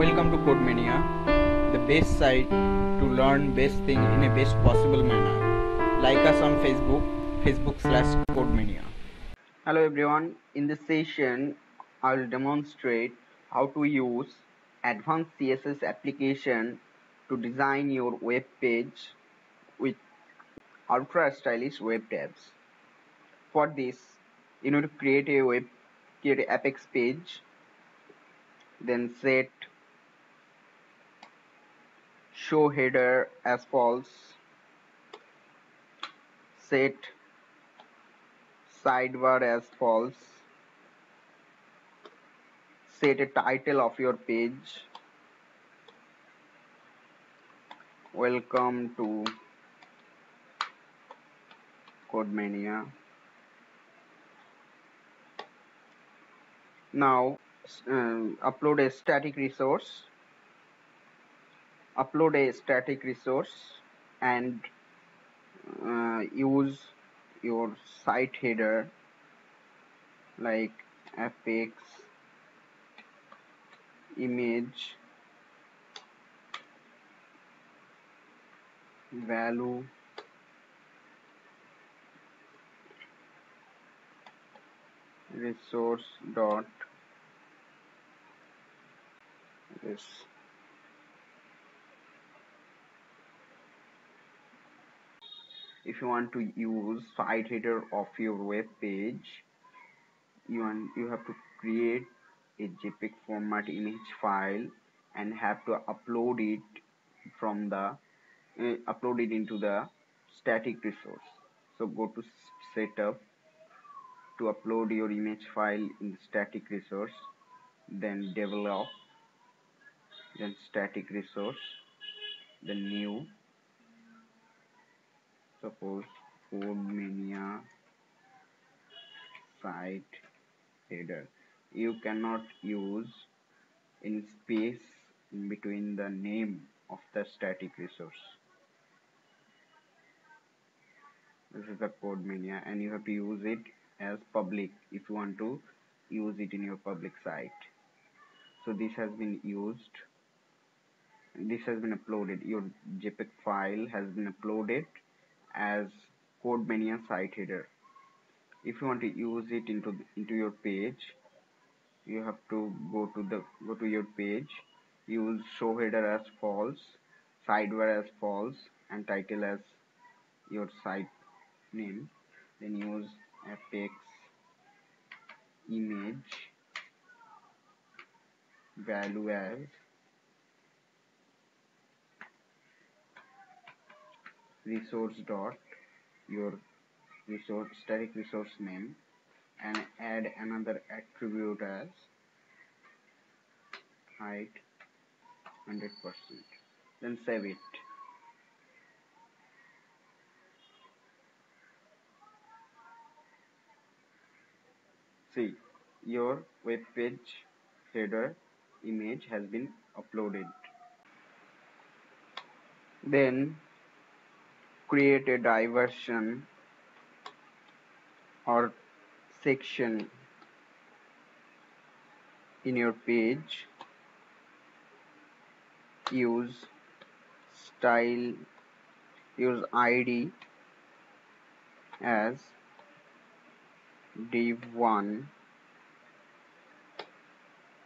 Welcome to Code Menia, the best site to learn best thing in a best possible manner. Like us on Facebook.com/Code Menia. Hello everyone, in this session I will demonstrate how to use advanced CSS application to design your web page with ultra stylish web tabs. For this, you need to create an Apex page, then set show header as false, set sidebar as false, set a title of your page, welcome to Code Menia. Now upload a static resource and use your site header like Apex image value resource dot this. If you want to use site header of your web page, you have to create a JPEG format image file and have to upload it from the into the static resource. So go to setup to upload your image file in the static resource, then develop, then static resource, then new, suppose Code Menia site header. You cannot use any space in between the name of the static resource. This is the Code Menia, and you have to use it as public if you want to use it in your public site. So this has been used. This has been uploaded. Your JPEG file has been uploaded as Code Menia site header. If you want to use it into your page, you have to go to your page, use show header as false, sidebar as false, and title as your site name. Then use Apex image value as resource dot your resource static resource name, and add another attribute as height 100%, then save it. See, your web page header image has been uploaded. Then create a diversion or section in your page. Use style, use ID as div1.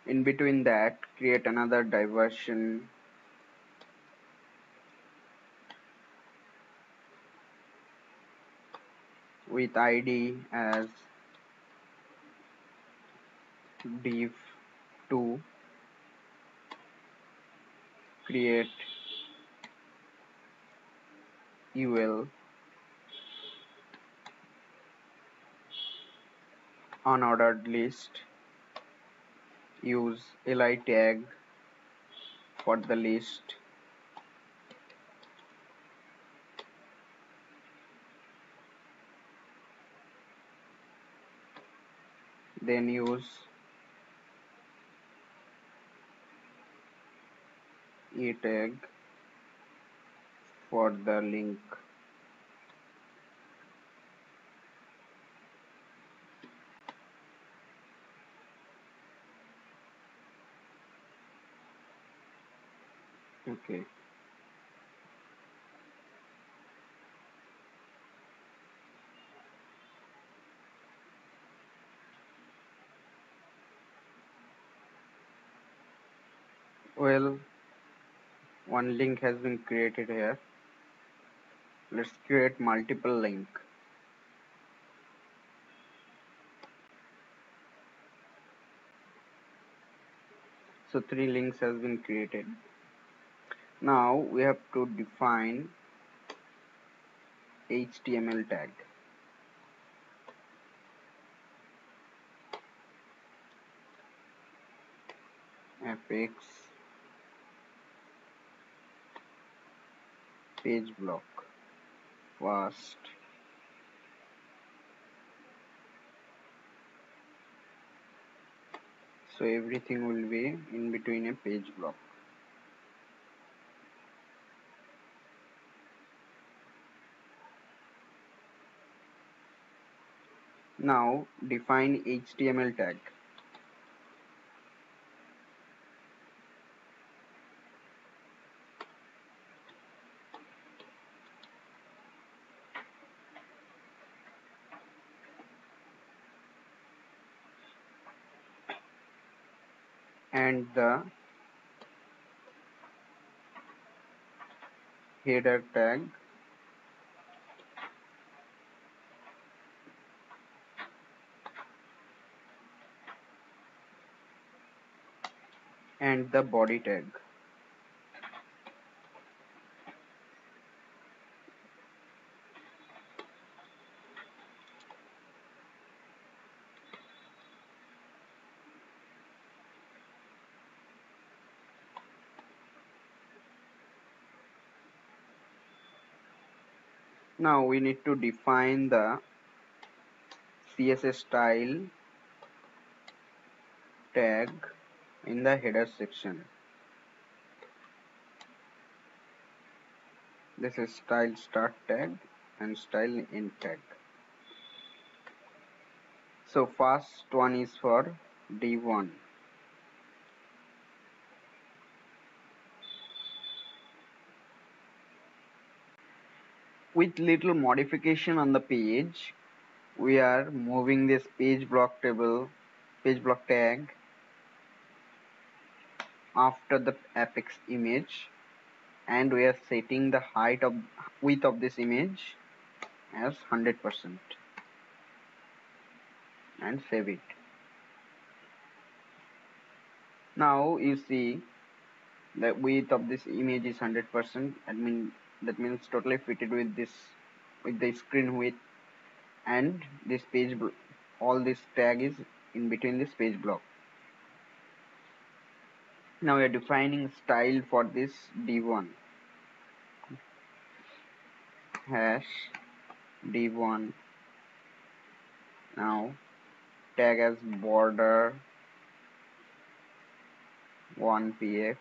In between that, create another diversion with ID as div2. Create UL unordered list. Use li tag for the list. Then use a tag for the link. Okay. Well, one link has been created here. Let's create multiple link. So 3 links has been created. Now we have to define HTML tag. Apex page block first. So everything will be in between a page block. Now define HTML tag. And the header tag and the body tag. Now we need to define the CSS style tag in the header section. This is style start tag and style end tag. So first one is for div1. With little modification on the page, we are moving this page block table, page block tag after the Apex image, and we are setting the width of this image as 100% and save it. Now you see the width of this image is 100%. That means totally fitted with this, with the screen width, and this page, all this tag is in between this page block. Now we are defining style for this div1. Hash div1. Now tag as border 1px.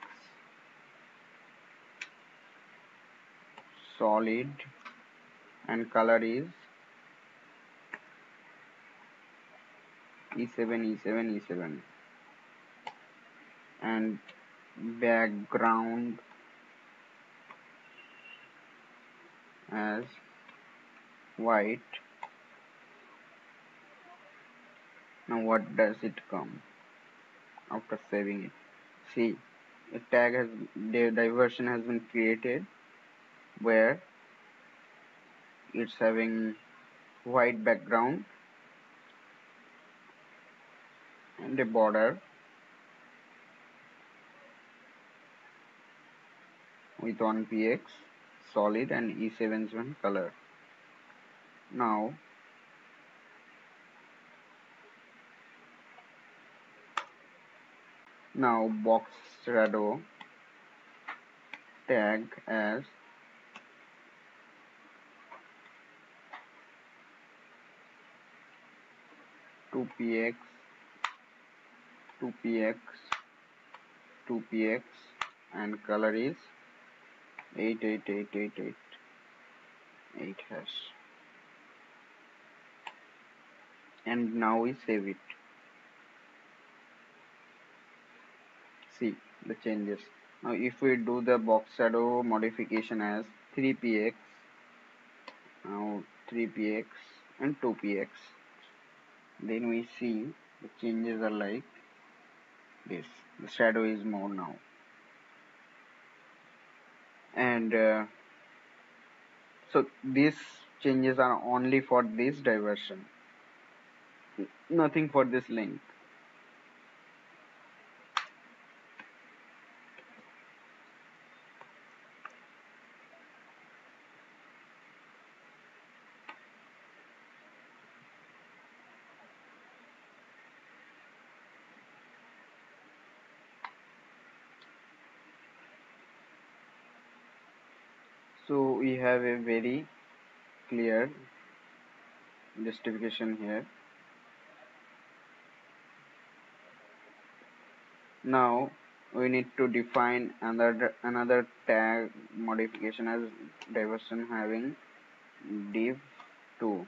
Solid, and color is E7, and background as white. Now what does it come after saving it? See, the tag has, the diversion has been created, where it's having white background and a border with 1px, solid, and E7 color. Now box shadow tag as two px, and color is 8 hash. And now we save it. See the changes. Now if we do the box shadow modification as 3px, now 3px and 2px, then we see the changes are like this. The shadow is more now, and so these changes are only for this diversion, nothing for this link. So we have a very clear justification here. Now we need to define another tag modification as diversion having div2.